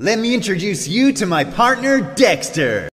Let me introduce you to my partner, Dexter.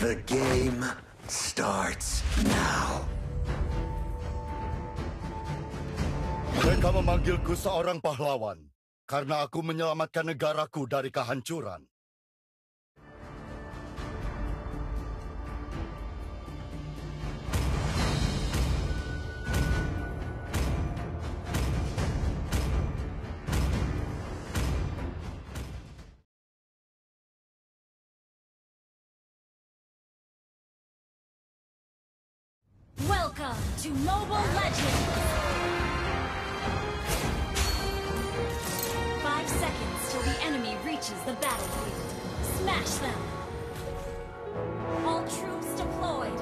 The game starts now. Mereka memanggilku seorang pahlawan karena aku menyelamatkan negaraku dari kehancuran. Welcome to Mobile Legends! 5 seconds till the enemy reaches the battlefield. Smash them! All troops deployed!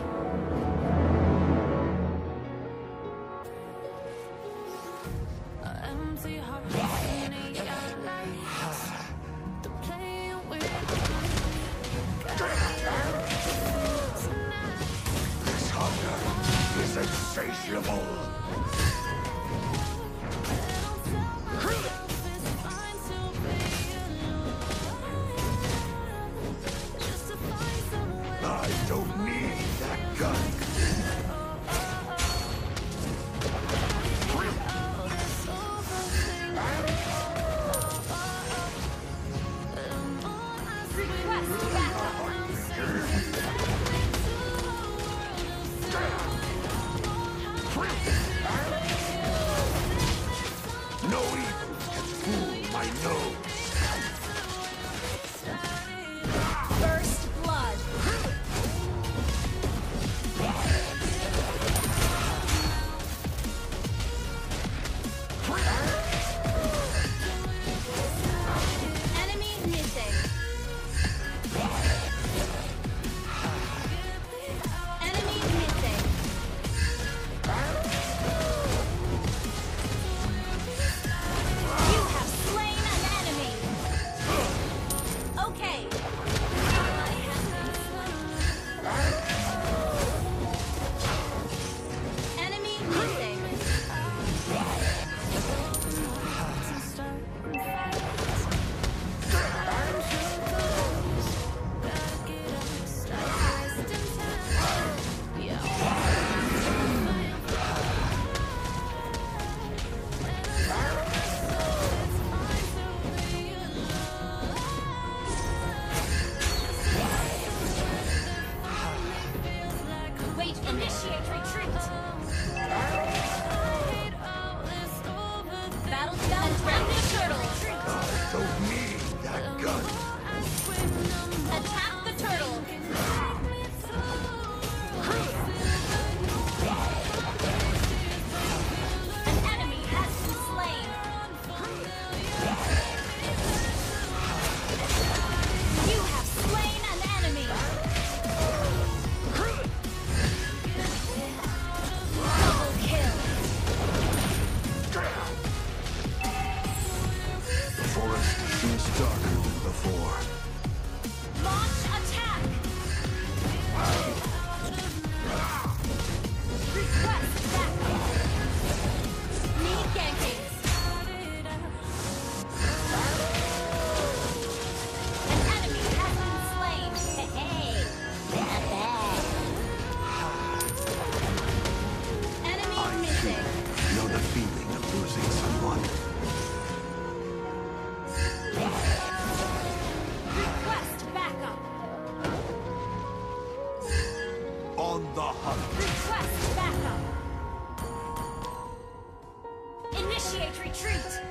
Insatiable. I don't need that gun. Request backup. Initiate retreat.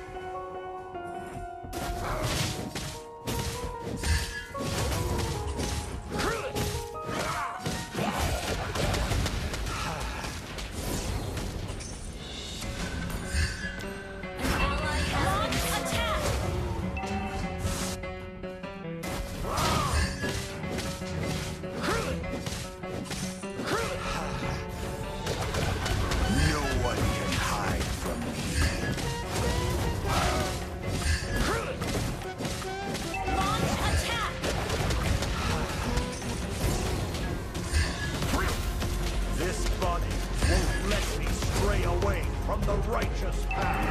from the righteous path.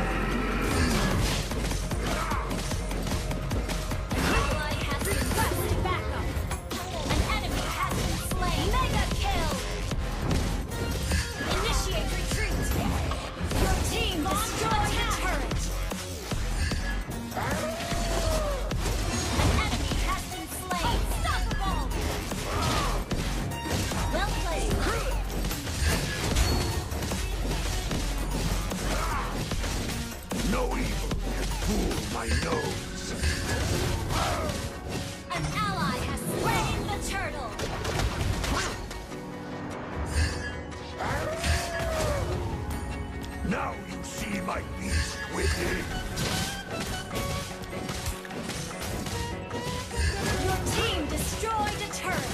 An ally has requested backup. An enemy has been slain. Mega kill. Initiate retreat. Your team destroyed the turret. An enemy has been slain. Unstoppable. Well played. No evil can fool my nose. An ally has slain the turtle. Now you see my beast within. Your team destroyed a turret.